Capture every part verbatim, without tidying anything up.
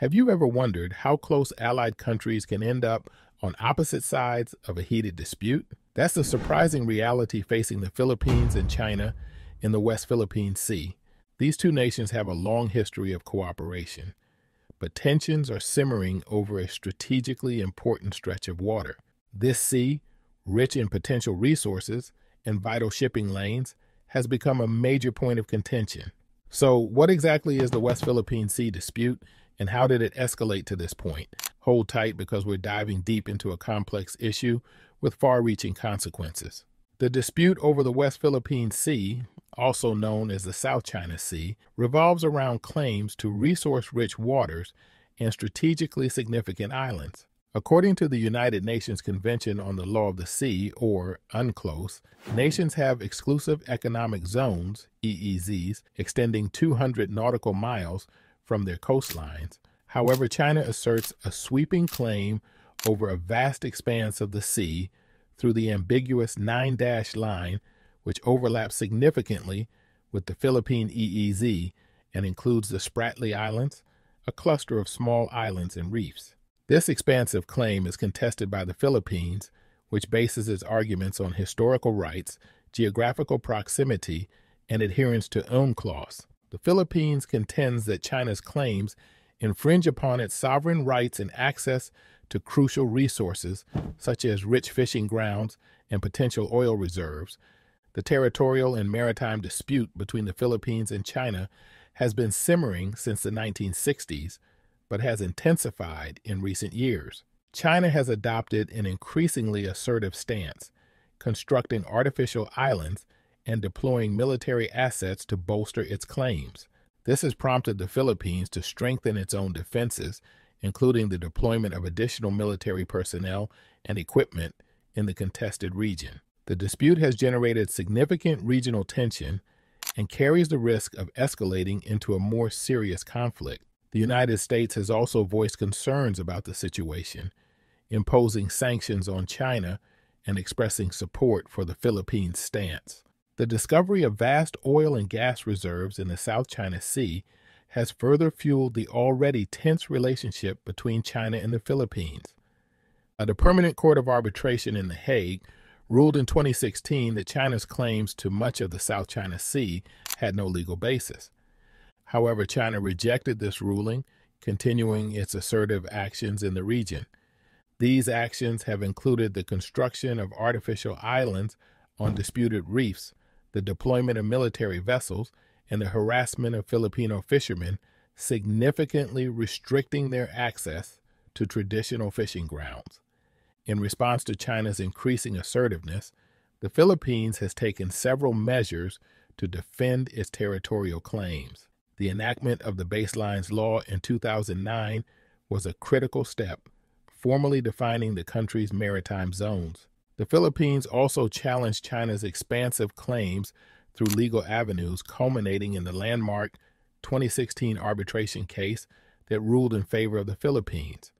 Have you ever wondered how close allied countries can end up on opposite sides of a heated dispute? That's the surprising reality facing the Philippines and China in the West Philippine Sea. These two nations have a long history of cooperation, but tensions are simmering over a strategically important stretch of water. This sea, rich in potential resources and vital shipping lanes, has become a major point of contention. So, what exactly is the West Philippine Sea dispute, and how did it escalate to this point? Hold tight, because we're diving deep into a complex issue with far-reaching consequences. The dispute over the West Philippine Sea, also known as the South China Sea, revolves around claims to resource-rich waters and strategically significant islands. According to the United Nations Convention on the Law of the Sea, or UNCLOS, nations have exclusive economic zones, E E Zs, extending two hundred nautical miles from their coastlines. However, China asserts a sweeping claim over a vast expanse of the sea through the ambiguous Nine-Dash Line, which overlaps significantly with the Philippine E E Z and includes the Spratly Islands, a cluster of small islands and reefs. This expansive claim is contested by the Philippines, which bases its arguments on historical rights, geographical proximity, and adherence to UNCLOS. The Philippines contends that China's claims infringe upon its sovereign rights and access to crucial resources, such as rich fishing grounds and potential oil reserves. The territorial and maritime dispute between the Philippines and China has been simmering since the nineteen sixties, but has intensified in recent years. China has adopted an increasingly assertive stance, constructing artificial islands and deploying military assets to bolster its claims. This has prompted the Philippines to strengthen its own defenses, including the deployment of additional military personnel and equipment in the contested region. The dispute has generated significant regional tension and carries the risk of escalating into a more serious conflict. The United States has also voiced concerns about the situation, imposing sanctions on China and expressing support for the Philippines' stance. The discovery of vast oil and gas reserves in the South China Sea has further fueled the already tense relationship between China and the Philippines. The Permanent Court of Arbitration in The Hague ruled in twenty sixteen that China's claims to much of the South China Sea had no legal basis. However, China rejected this ruling, continuing its assertive actions in the region. These actions have included the construction of artificial islands on disputed reefs, the deployment of military vessels, and the harassment of Filipino fishermen, significantly restricting their access to traditional fishing grounds. In response to China's increasing assertiveness, the Philippines has taken several measures to defend its territorial claims. The enactment of the Baselines Law in two thousand nine was a critical step, formally defining the country's maritime zones. The Philippines also challenged China's expansive claims through legal avenues, culminating in the landmark twenty sixteen arbitration case that ruled in favor of the Philippines.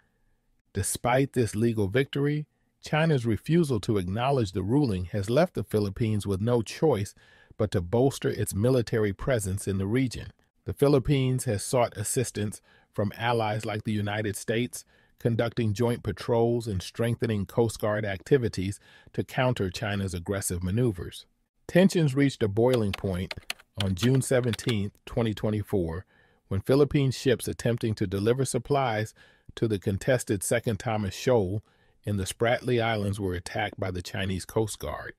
Despite this legal victory, China's refusal to acknowledge the ruling has left the Philippines with no choice but to bolster its military presence in the region. The Philippines has sought assistance from allies like the United States, conducting joint patrols and strengthening Coast Guard activities to counter China's aggressive maneuvers. Tensions reached a boiling point on June seventeenth, twenty twenty-four, when Philippine ships attempting to deliver supplies to the contested Second Thomas Shoal in the Spratly Islands were attacked by the Chinese Coast Guard.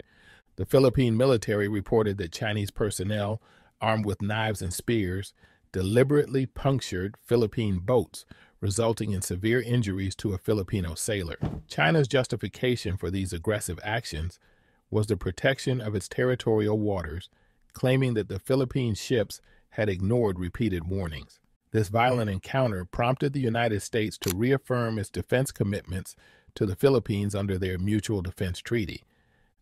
The Philippine military reported that Chinese personnel, armed with knives and spears, deliberately punctured Philippine boats, resulting in severe injuries to a Filipino sailor. China's justification for these aggressive actions was the protection of its territorial waters, claiming that the Philippine ships had ignored repeated warnings. This violent encounter prompted the United States to reaffirm its defense commitments to the Philippines under their Mutual Defense Treaty.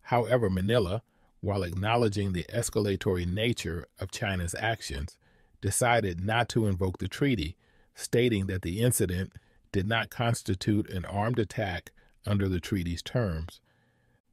However, Manila, while acknowledging the escalatory nature of China's actions, decided not to invoke the treaty, stating that the incident did not constitute an armed attack under the treaty's terms.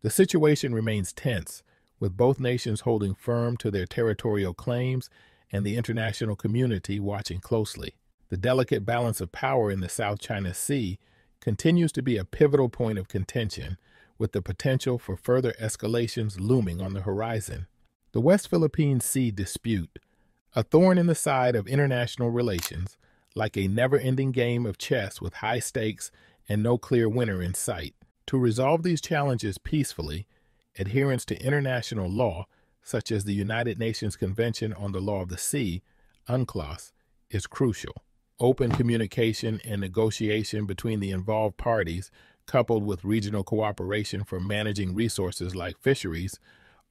The situation remains tense, with both nations holding firm to their territorial claims and the international community watching closely. The delicate balance of power in the South China Sea continues to be a pivotal point of contention, with the potential for further escalations looming on the horizon. The West Philippine Sea dispute, a thorn in the side of international relations, like a never-ending game of chess with high stakes and no clear winner in sight. To resolve these challenges peacefully, adherence to international law, such as the United Nations Convention on the Law of the Sea, UNCLOS, is crucial. Open communication and negotiation between the involved parties, coupled with regional cooperation for managing resources like fisheries,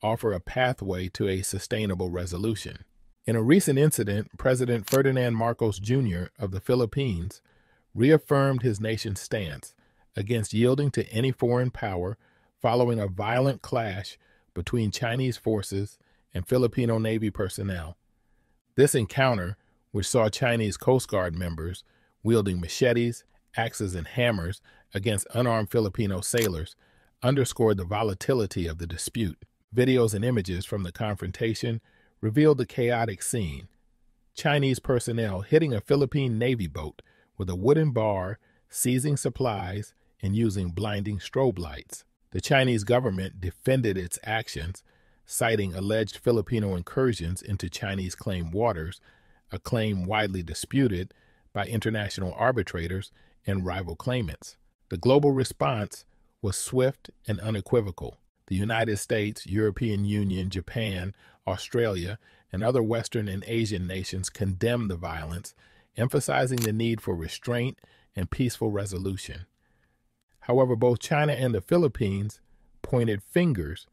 offer a pathway to a sustainable resolution. In a recent incident, President Ferdinand Marcos Junior of the Philippines reaffirmed his nation's stance against yielding to any foreign power following a violent clash between Chinese forces and Filipino Navy personnel. This encounter, which saw Chinese Coast Guard members wielding machetes, axes, and hammers against unarmed Filipino sailors, underscored the volatility of the dispute. Videos and images from the confrontation revealed the chaotic scene: Chinese personnel hitting a Philippine Navy boat with a wooden bar, seizing supplies, and using blinding strobe lights. The Chinese government defended its actions, citing alleged Filipino incursions into Chinese claimed waters, a claim widely disputed by international arbitrators and rival claimants. The global response was swift and unequivocal. The United States, European Union, Japan, Australia, and other Western and Asian nations condemned the violence, emphasizing the need for restraint and peaceful resolution. However, both China and the Philippines pointed fingers,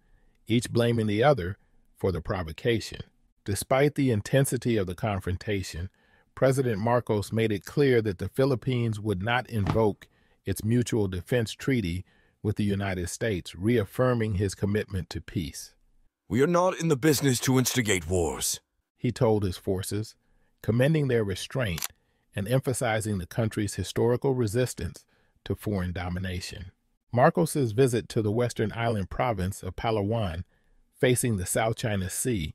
each blaming the other for the provocation. Despite the intensity of the confrontation, President Marcos made it clear that the Philippines would not invoke its mutual defense treaty with the United States, reaffirming his commitment to peace. "We are not in the business to instigate wars," he told his forces, commending their restraint and emphasizing the country's historical resistance to foreign domination. Marcos's visit to the western island province of Palawan, facing the South China Sea,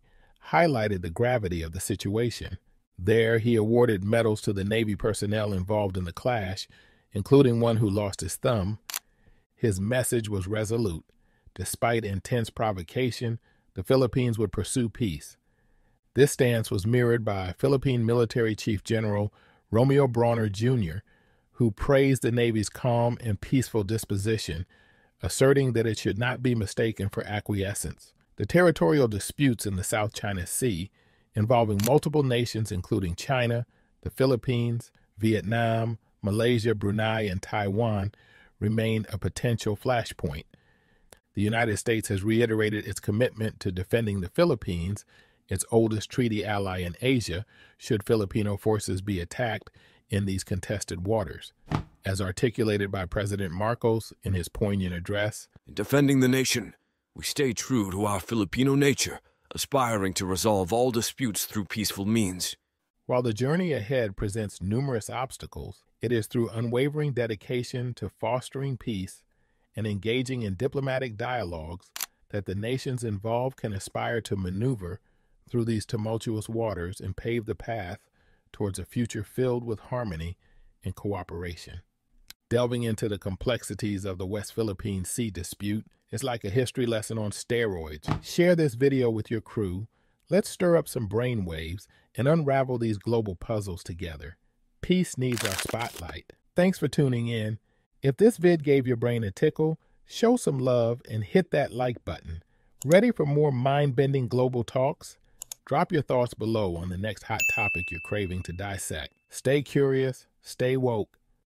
highlighted the gravity of the situation. There, he awarded medals to the Navy personnel involved in the clash, including one who lost his thumb. His message was resolute. Despite intense provocation, the Philippines would pursue peace. This stance was mirrored by Philippine Military Chief General Romeo Brawner Junior, who praised the Navy's calm and peaceful disposition, asserting that it should not be mistaken for acquiescence. The territorial disputes in the South China Sea, involving multiple nations including China, the Philippines, Vietnam, Malaysia, Brunei, and Taiwan, remain a potential flashpoint. The United States has reiterated its commitment to defending the Philippines, its oldest treaty ally in Asia, should Filipino forces be attacked in these contested waters. As articulated by President Marcos in his poignant address, "In defending the nation, we stay true to our Filipino nature, aspiring to resolve all disputes through peaceful means." While the journey ahead presents numerous obstacles, it is through unwavering dedication to fostering peace and engaging in diplomatic dialogues that the nations involved can aspire to maneuver through these tumultuous waters and pave the path towards a future filled with harmony and cooperation. Delving into the complexities of the West Philippine Sea dispute is like a history lesson on steroids. Share this video with your crew. Let's stir up some brainwaves and unravel these global puzzles together. Peace needs our spotlight. Thanks for tuning in. If this vid gave your brain a tickle, show some love and hit that like button. Ready for more mind-bending global talks? Drop your thoughts below on the next hot topic you're craving to dissect. Stay curious, stay woke,